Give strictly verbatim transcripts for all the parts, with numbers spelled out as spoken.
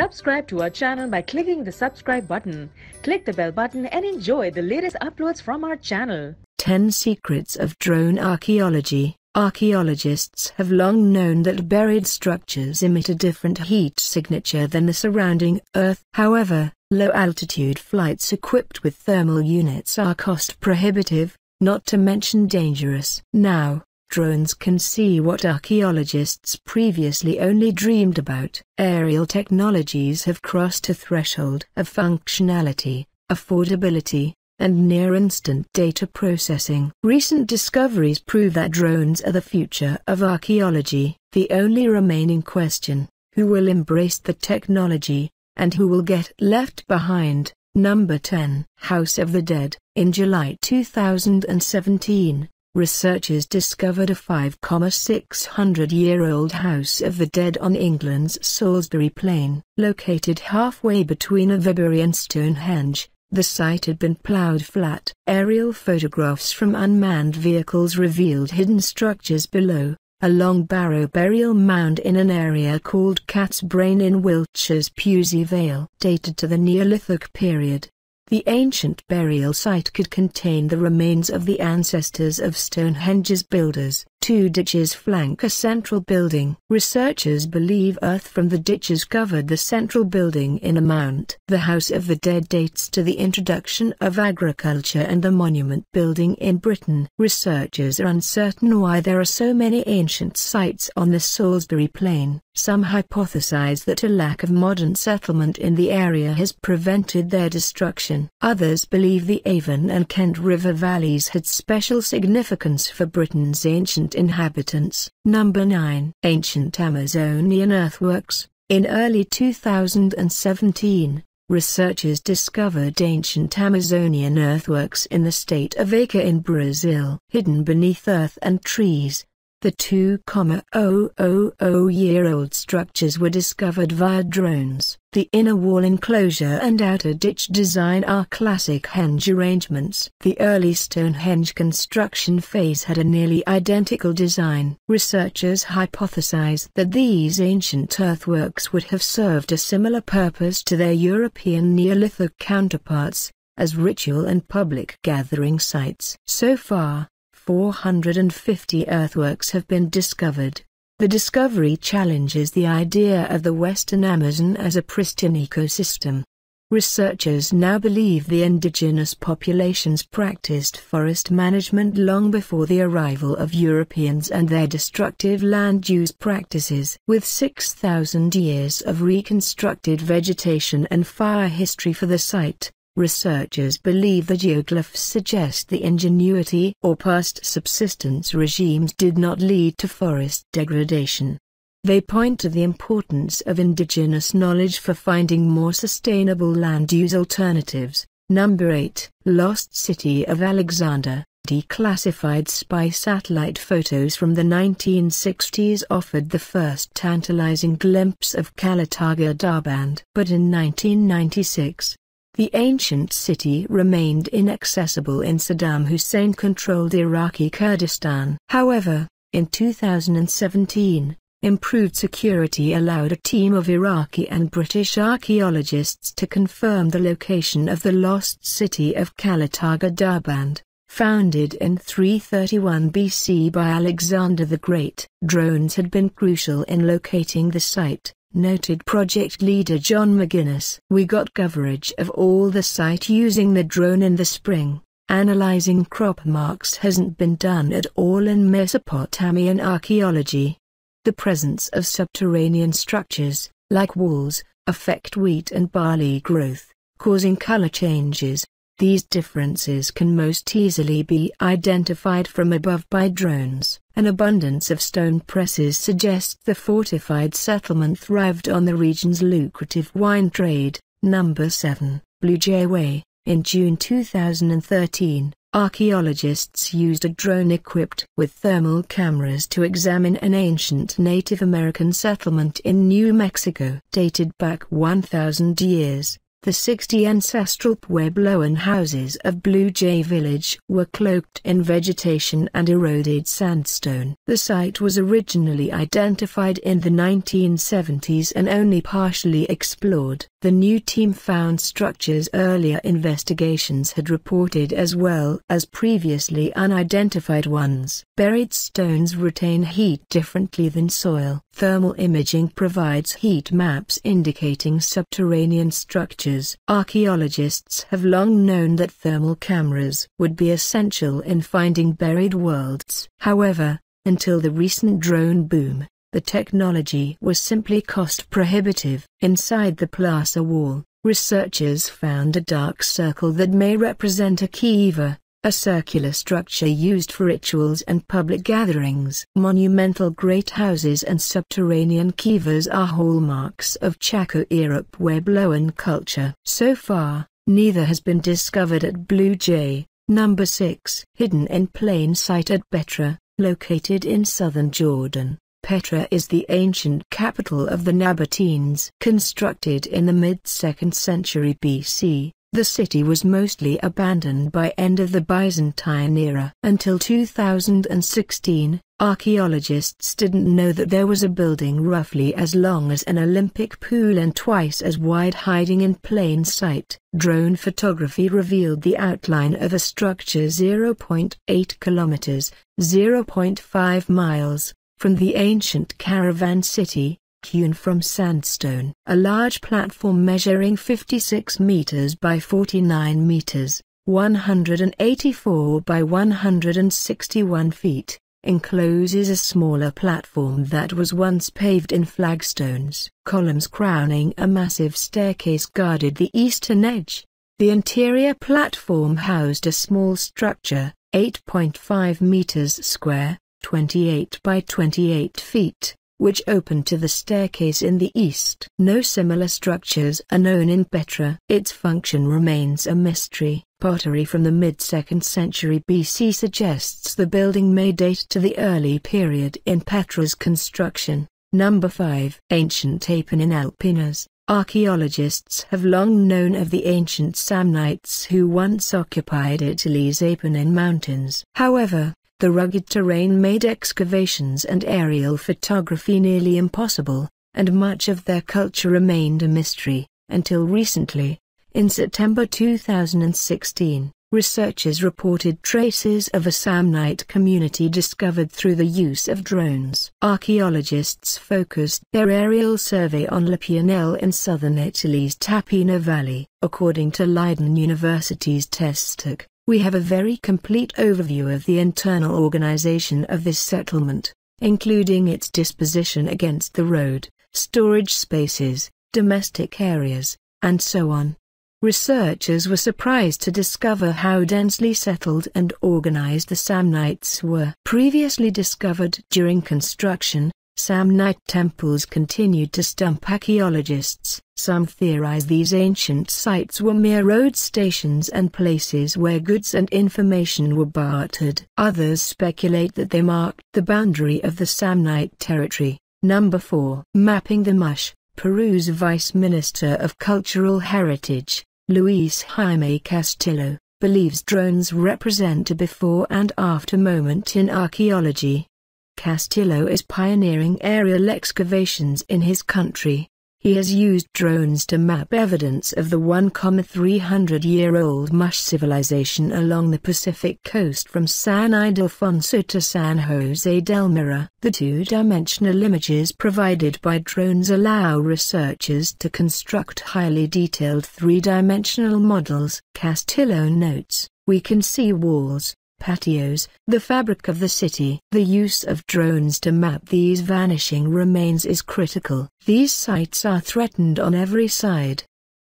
Subscribe to our channel by clicking the subscribe button. Click the bell button and enjoy the latest uploads from our channel. ten Secrets of Drone Archaeology. Archaeologists have long known that buried structures emit a different heat signature than the surrounding Earth. However, low-altitude flights equipped with thermal units are cost prohibitive, not to mention dangerous. Now, drones can see what archaeologists previously only dreamed about. Aerial technologies have crossed a threshold of functionality, affordability, and near-instant data processing. Recent discoveries prove that drones are the future of archaeology. The only remaining question, who will embrace the technology, and who will get left behind? Number ten. House of the Dead. In July two thousand seventeen, researchers discovered a five thousand six hundred year old House of the Dead on England's Salisbury Plain. Located halfway between Avebury and Stonehenge, the site had been ploughed flat. Aerial photographs from unmanned vehicles revealed hidden structures below. A long barrow burial mound in an area called Cat's Brain in Wiltshire's Pewsey Vale. Dated to the Neolithic period, the ancient burial site could contain the remains of the ancestors of Stonehenge's builders. Two ditches flank a central building. Researchers believe earth from the ditches covered the central building in a mound. The House of the Dead dates to the introduction of agriculture and the monument building in Britain. Researchers are uncertain why there are so many ancient sites on the Salisbury Plain. Some hypothesize that a lack of modern settlement in the area has prevented their destruction. Others believe the Avon and Kent River valleys had special significance for Britain's ancient inhabitants. Number nine. Ancient Amazonian Earthworks. In early two thousand seventeen, researchers discovered ancient Amazonian earthworks in the state of Acre in Brazil. Hidden beneath earth and trees, the two thousand year old structures were discovered via drones. The inner wall enclosure and outer ditch design are classic henge arrangements. The early Stonehenge construction phase had a nearly identical design. Researchers hypothesize that these ancient earthworks would have served a similar purpose to their European Neolithic counterparts, as ritual and public gathering sites. So far, four hundred fifty earthworks have been discovered. The discovery challenges the idea of the Western Amazon as a pristine ecosystem. Researchers now believe the indigenous populations practiced forest management long before the arrival of Europeans and their destructive land use practices. With six thousand years of reconstructed vegetation and fire history for the site, researchers believe the geoglyphs suggest the ingenuity or past subsistence regimes did not lead to forest degradation. They point to the importance of indigenous knowledge for finding more sustainable land use alternatives. Number eight. Lost City of Alexander. Declassified spy satellite photos from the nineteen sixties offered the first tantalizing glimpse of Kalataga Darband. But in nineteen ninety-six, the ancient city remained inaccessible in Saddam Hussein-controlled Iraqi Kurdistan. However, in two thousand seventeen, improved security allowed a team of Iraqi and British archaeologists to confirm the location of the lost city of Kalataga Darband, founded in three thirty-one B C by Alexander the Great. Drones had been crucial in locating the site, noted project leader John McGuinness. We got coverage of all the site using the drone in the spring. Analyzing crop marks hasn't been done at all in Mesopotamian archaeology. The presence of subterranean structures, like walls, affect wheat and barley growth, causing color changes. These differences can most easily be identified from above by drones. An abundance of stone presses suggests the fortified settlement thrived on the region's lucrative wine trade. Number seven. Blue Jay Way. In June two thousand thirteen, archaeologists used a drone equipped with thermal cameras to examine an ancient Native American settlement in New Mexico. Dated back one thousand years, The sixty ancestral Puebloan houses of Blue Jay Village were cloaked in vegetation and eroded sandstone. The site was originally identified in the nineteen seventies and only partially explored. The new team found structures earlier investigations had reported as well as previously unidentified ones. Buried stones retain heat differently than soil. Thermal imaging provides heat maps indicating subterranean structures. Archaeologists have long known that thermal cameras would be essential in finding buried worlds. However, until the recent drone boom, the technology was simply cost prohibitive. Inside the plaza wall, researchers found a dark circle that may represent a kiva, a circular structure used for rituals and public gatherings. Monumental great houses and subterranean kivas are hallmarks of Chaco-era Puebloan culture. So far, neither has been discovered at Blue Jay. Number six. Hidden in plain sight at Petra, located in southern Jordan. Petra is the ancient capital of the Nabataeans. Constructed in the mid-second century B C, the city was mostly abandoned by end of the Byzantine era. Until two thousand sixteen, archaeologists didn't know that there was a building roughly as long as an Olympic pool and twice as wide hiding in plain sight. Drone photography revealed the outline of a structure zero point eight kilometers, zero point five miles. from the ancient caravan city, hewn from sandstone. A large platform measuring fifty-six meters by forty-nine meters, one hundred eighty-four by one hundred sixty-one feet, encloses a smaller platform that was once paved in flagstones. Columns crowning a massive staircase guarded the eastern edge. The interior platform housed a small structure, eight point five meters square, twenty-eight by twenty-eight feet, which opened to the staircase in the east. No similar structures are known in Petra. Its function remains a mystery. Pottery from the mid-second century B C suggests the building may date to the early period in Petra's construction. Number five. Ancient Appianelle. Archaeologists have long known of the ancient Samnites who once occupied Italy's Apennine Mountains. However, the rugged terrain made excavations and aerial photography nearly impossible, and much of their culture remained a mystery, until recently. In September two thousand sixteen, researchers reported traces of a Samnite community discovered through the use of drones. Archaeologists focused their aerial survey on L'Appianelle in southern Italy's Tappina valley. According to Leiden University's Testac, we have a very complete overview of the internal organization of this settlement, including its disposition against the road, storage spaces, domestic areas, and so on. Researchers were surprised to discover how densely settled and organized the Samnites were. Previously discovered during construction, Samnite temples continued to stump archaeologists. Some theorize these ancient sites were mere road stations and places where goods and information were bartered. Others speculate that they marked the boundary of the Samnite territory. Number four. Mapping the Moche. Peru's Vice Minister of Cultural Heritage, Luis Jaime Castillo, believes drones represent a before and after moment in archaeology. Castillo is pioneering aerial excavations in his country. He has used drones to map evidence of the one thousand three hundred year old Moche civilization along the Pacific coast from San Idelfonso to San Jose del Mira. The two-dimensional images provided by drones allow researchers to construct highly detailed three-dimensional models. Castillo notes, "We can see walls, patios, the fabric of the city." The use of drones to map these vanishing remains is critical. These sites are threatened on every side.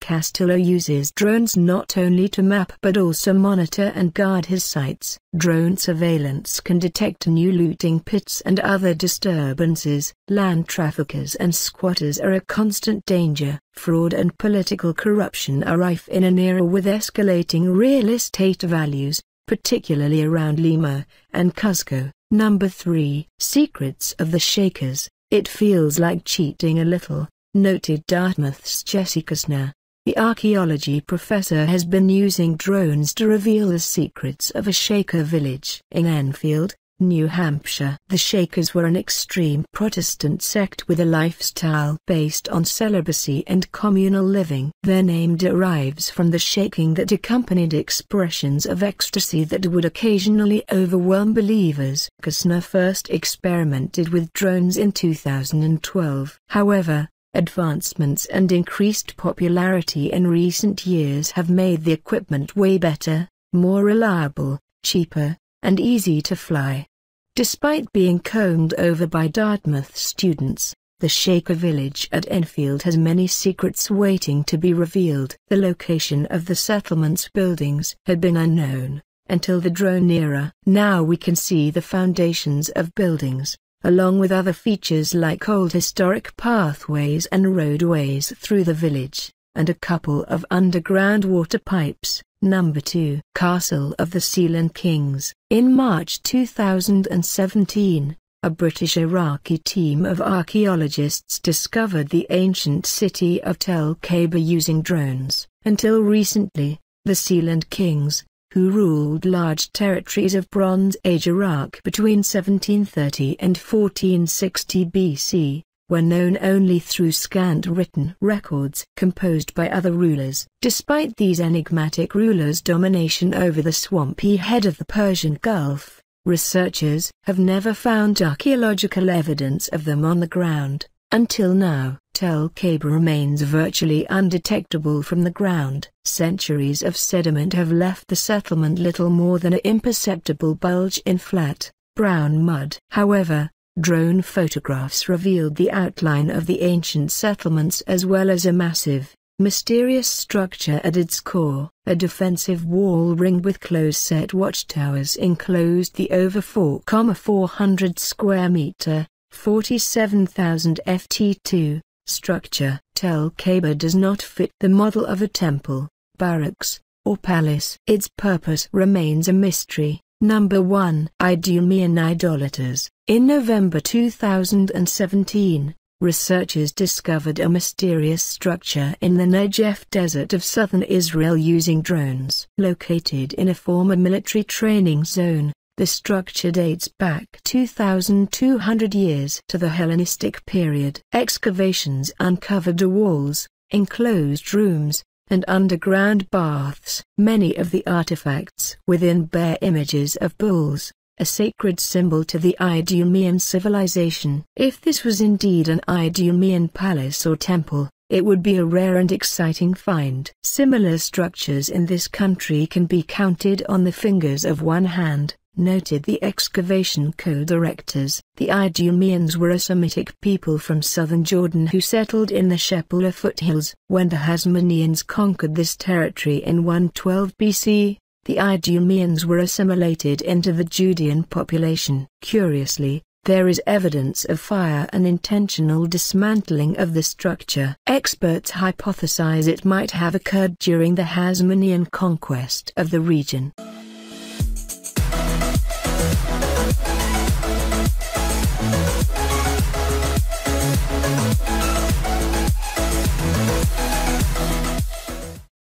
Castillo uses drones not only to map but also monitor and guard his sites. Drone surveillance can detect new looting pits and other disturbances. Land traffickers and squatters are a constant danger. Fraud and political corruption are rife in an era with escalating real estate values, particularly around Lima and Cusco. Number three. Secrets of the Shakers. It feels like cheating a little, noted Dartmouth's Jesse Kusner. The archaeology professor has been using drones to reveal the secrets of a Shaker village in Enfield, New Hampshire. The Shakers were an extreme Protestant sect with a lifestyle based on celibacy and communal living. Their name derives from the shaking that accompanied expressions of ecstasy that would occasionally overwhelm believers. Kusner first experimented with drones in two thousand twelve. However, advancements and increased popularity in recent years have made the equipment way better, more reliable, cheaper, and easy to fly. Despite being combed over by Dartmouth students, the Shaker village at Enfield has many secrets waiting to be revealed. The location of the settlement's buildings had been unknown until the drone era. Now we can see the foundations of buildings, along with other features like old historic pathways and roadways through the village, and a couple of underground water pipes. Number two. Castle of the Sealand Kings. In March two thousand seventeen, a British-Iraqi team of archaeologists discovered the ancient city of Tell Khaiber using drones. Until recently, the Sealand Kings, who ruled large territories of Bronze Age Iraq between seventeen thirty and fourteen sixty B C, were known only through scant written records composed by other rulers. Despite these enigmatic rulers' domination over the swampy head of the Persian Gulf, researchers have never found archaeological evidence of them on the ground, until now. Tell Khaiber remains virtually undetectable from the ground. Centuries of sediment have left the settlement little more than an imperceptible bulge in flat, brown mud. However, drone photographs revealed the outline of the ancient settlements as well as a massive, mysterious structure at its core. A defensive wall ringed with close-set watchtowers enclosed the over four thousand four hundred square meter, forty-seven thousand foot two structure. Tell Khaiber does not fit the model of a temple, barracks, or palace. Its purpose remains a mystery. Number one. Idumean idolaters. In November two thousand seventeen, researchers discovered a mysterious structure in the Negev Desert of southern Israel using drones. Located in a former military training zone, the structure dates back two thousand two hundred years to the Hellenistic period. Excavations uncovered walls, enclosed rooms, and underground baths. Many of the artifacts within bear images of bulls, a sacred symbol to the Idumean civilization. If this was indeed an Idumean palace or temple, it would be a rare and exciting find. Similar structures in this country can be counted on the fingers of one hand, noted the excavation co-directors. The Idumeans were a Semitic people from southern Jordan who settled in the Shephelah foothills. When the Hasmoneans conquered this territory in one twelve B C, the Idumeans were assimilated into the Judean population. Curiously, there is evidence of fire and intentional dismantling of the structure. Experts hypothesize it might have occurred during the Hasmonean conquest of the region.